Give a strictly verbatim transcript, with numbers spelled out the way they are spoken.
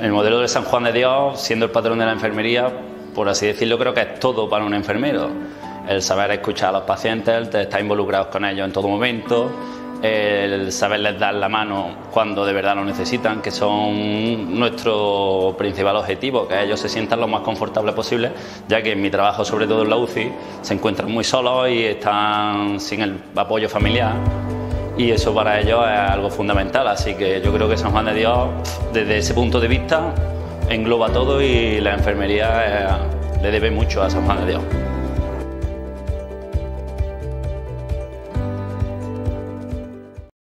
el modelo de San Juan de Dios, siendo el patrón de la enfermería, por así decirlo, creo que es todo para un enfermero. El saber escuchar a los pacientes, el estar involucrados con ellos en todo momento, el saberles dar la mano cuando de verdad lo necesitan, que son nuestro principal objetivo, que ellos se sientan lo más confortables posible, ya que en mi trabajo, sobre todo en la U C I, se encuentran muy solos y están sin el apoyo familiar, y eso para ellos es algo fundamental. Así que yo creo que San Juan de Dios, desde ese punto de vista, engloba todo, y la enfermería eh, le debe mucho a San Juan de Dios.